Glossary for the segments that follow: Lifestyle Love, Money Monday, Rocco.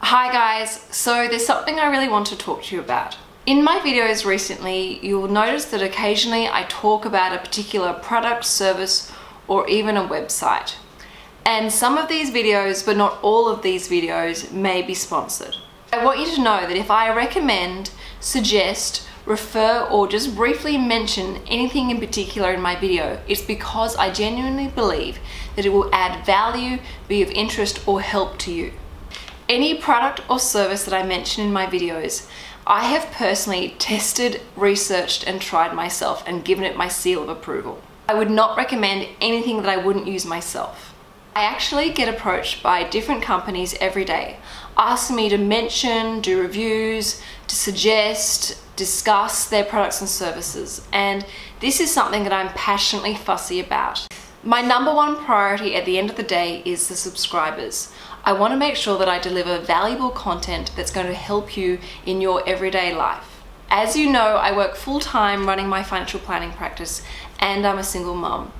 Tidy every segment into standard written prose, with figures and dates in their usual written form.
Hi guys, so there's something I really want to talk to you about. In my videos recently, you'll notice that occasionally I talk about a particular product, service, or even a website. And some of these videos, but not all of these videos, may be sponsored. I want you to know that if I recommend, suggest, refer, or just briefly mention anything in particular in my video, it's because I genuinely believe that it will add value, be of interest, or help to you. Any product or service that I mention in my videos, I have personally tested, researched, and tried myself and given it my seal of approval. I would not recommend anything that I wouldn't use myself. I actually get approached by different companies every day, asking me to mention, do reviews, to suggest, discuss their products and services. And this is something that I'm passionately fussy about. My number one priority at the end of the day is the subscribers. I want to make sure that I deliver valuable content that's going to help you in your everyday life. As you know, I work full-time running my financial planning practice and I'm a single mum.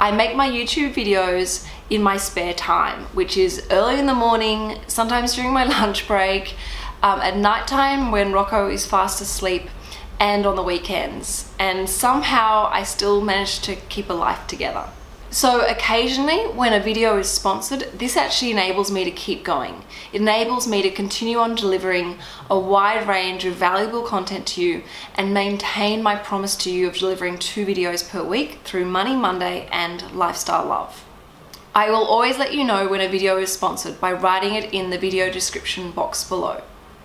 I make my YouTube videos in my spare time, which is early in the morning, sometimes during my lunch break, at nighttime when Rocco is fast asleep, and on the weekends. And somehow I still manage to keep a life together. So occasionally when a video is sponsored, this actually enables me to keep going. It enables me to continue on delivering a wide range of valuable content to you and maintain my promise to you of delivering 2 videos per week through Money Monday and Lifestyle Love. I will always let you know when a video is sponsored by writing it in the video description box below.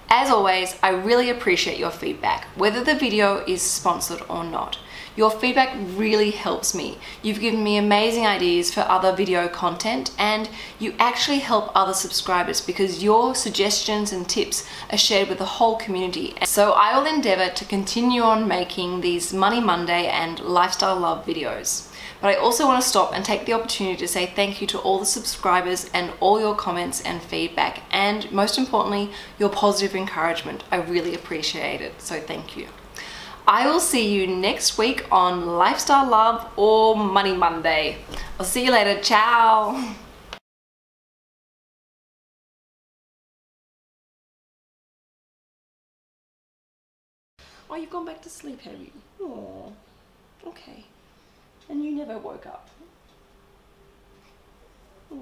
As always, I really appreciate your feedback, whether the video is sponsored or not. Your feedback really helps me. You've given me amazing ideas for other video content and you actually help other subscribers because your suggestions and tips are shared with the whole community. So I will endeavor to continue on making these Money Monday and Lifestyle Love videos. But I also want to stop and take the opportunity to say thank you to all the subscribers and all your comments and feedback, and most importantly, your positive encouragement. I really appreciate it, so thank you. I will see you next week on Lifestyle Love or Money Monday. I'll see you later, ciao! Oh, you've gone back to sleep, have you? Oh, okay. And you never woke up. Aww.